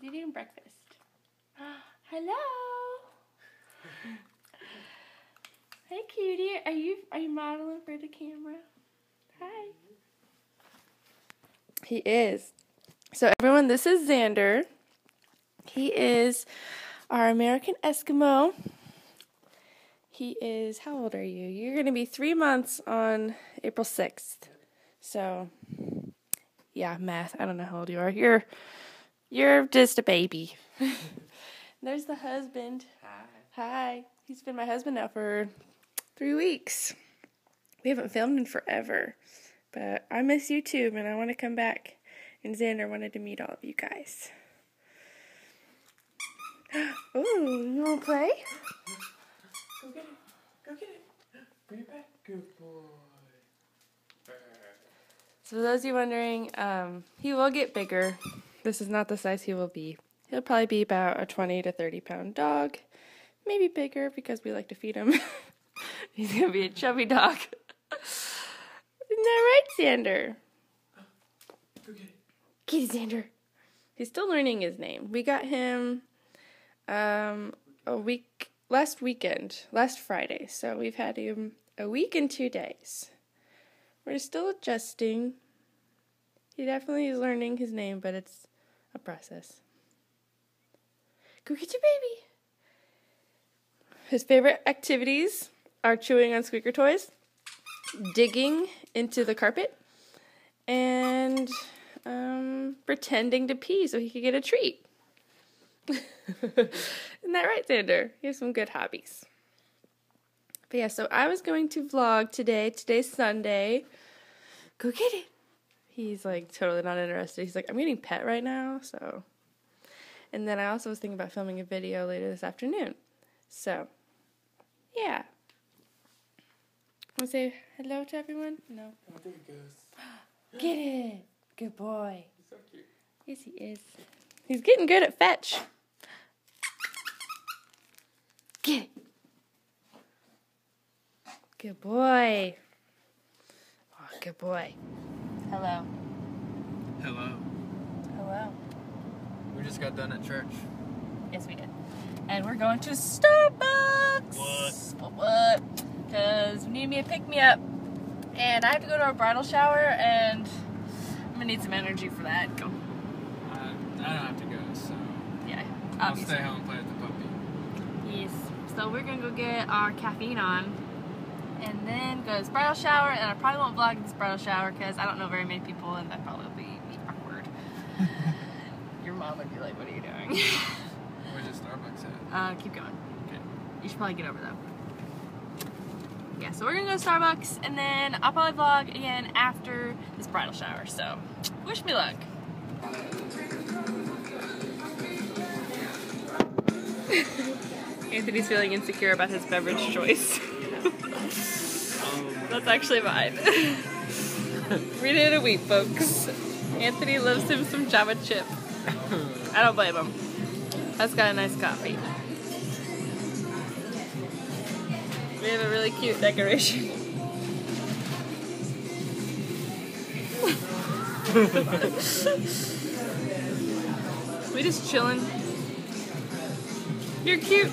She's eating breakfast. Hello. Hey, cutie. Are you modeling for the camera? Hi. He is. So everyone, this is Xander. He is our American Eskimo. He is, how old are you? You're going to be 3 months on April 6th. So, yeah, math. I don't know how old you are. You're just a baby. There's the husband. Hi. Hi. He's been my husband now for 3 weeks. We haven't filmed in forever. But I miss YouTube and I want to come back. And Xander wanted to meet all of you guys. Ooh, you want to play? Go get it. Go get it. Bring it back. Good boy. So for those of you wondering, he will get bigger. This is not the size he will be. He'll probably be about a 20 to 30 pound dog. Maybe bigger because we like to feed him. He's going to be a chubby dog. Isn't that right, Xander? Go get it. Get it, Xander. He's still learning his name. We got him last Friday. So we've had him a week and 2 days. We're still adjusting. He definitely is learning his name, but it's a process. Go get your baby. His favorite activities are chewing on squeaker toys, digging into the carpet, and pretending to pee so he could get a treat. Isn't that right, Xander? You have some good hobbies. But yeah, so I was going to vlog today. Today's Sunday. Go get it. He's like totally not interested. He's like, I'm getting pet right now, so. And then I also was thinking about filming a video later this afternoon. So, yeah. Want to say hello to everyone? No. Oh, there he goes. Get it. Good boy. He's so cute. Yes, he is. He's getting good at fetch. Get it. Good boy. Oh, good boy. Hello. Hello. Hello. We just got done at church. Yes, we did. And we're going to Starbucks. What? Because we need me to pick me up. And I have to go to our bridal shower, and I'm going to need some energy for that. Go. I don't have to go, so. Yeah, obviously. I'll stay home and play with the puppy. Yes. So we're going to go get our caffeine on, and then go to this bridal shower, and I probably won't vlog this bridal shower because I don't know very many people, and that probably will be awkward. Your mom would be like, what are you doing? Where's the Starbucks at? Keep going. Okay. You should probably get over though. Yeah, so we're gonna go to Starbucks, and then I'll probably vlog again after this bridal shower, so wish me luck. Anthony's feeling insecure about his beverage choice. That's actually mine. We did a wheat, folks. Anthony loves him some Java Chip. I don't blame him. That's got a nice coffee. We have a really cute decoration. We just chilling. You're cute.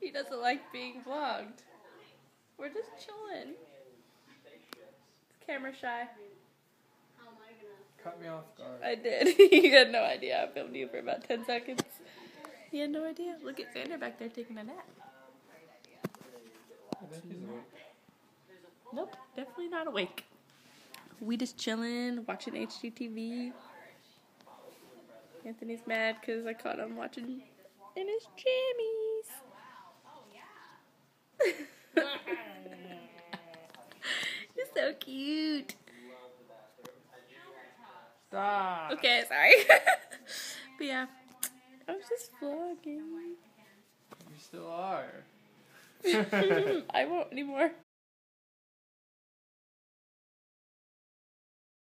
He doesn't like being vlogged. We're just chilling. Camera shy. Cut me off guard. I did. You had no idea. I filmed you for about 10 seconds. You had no idea. Look at Xander back there taking a nap. I think he's awake. Nope, definitely not awake. We just chilling, watching HGTV. Anthony's mad because I caught him watching in his jammies. You're so cute. Stop. Okay, sorry. But yeah, I was just vlogging. You still are. I won't anymore.